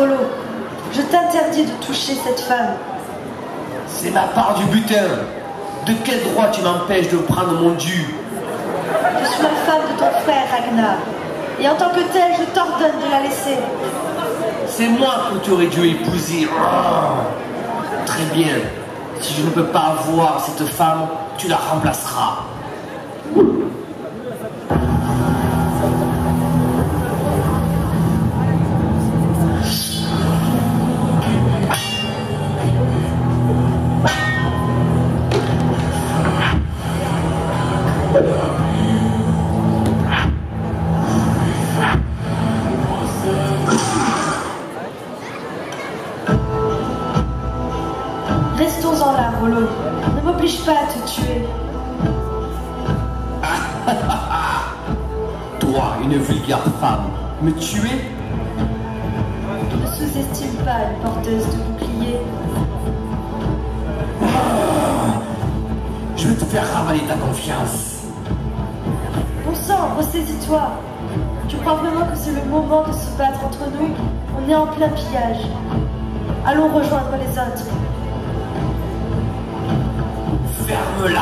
Rollo, je t'interdis de toucher cette femme. C'est ma part du butin. De quel droit tu m'empêches de prendre mon dû? Je suis la femme de ton frère, Ragnar. Et en tant que telle, je t'ordonne de la laisser. C'est moi que tu aurais dû épouser. Oh. Très bien. Si je ne peux pas avoir cette femme, tu la remplaceras. Restons-en là, Rollo. Ne m'oblige pas à te tuer. Toi, une vulgaire femme, me tuer? Ne sous-estime pas une porteuse de bouclier. Je vais te faire ravaler ta confiance. Bon sang, ressaisis-toi. Tu crois vraiment que c'est le moment de se battre entre nous? On est en plein pillage. Allons rejoindre les autres. Ferme-la.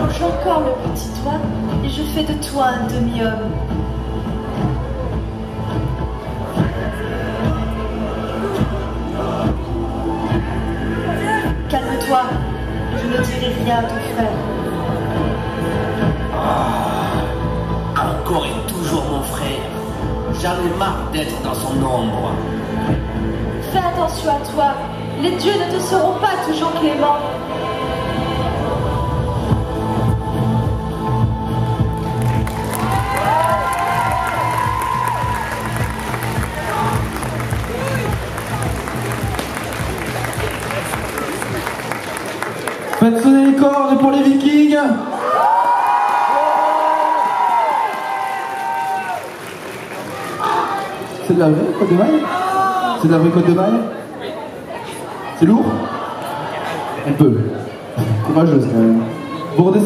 Mange encore le petit doigt et je fais de toi un demi-homme. Calme-toi. Je ne dirai rien à ton frère. Ah, encore et toujours mon frère. J'en ai marre d'être dans son ombre. Fais attention à toi. Les dieux ne te seront pas toujours cléments. Faites sonner les cordes pour les Vikings. C'est de la vraie côte de maille? C'est de la vraie côte de maille? C'est lourd? Un peu. Courageuse quand même.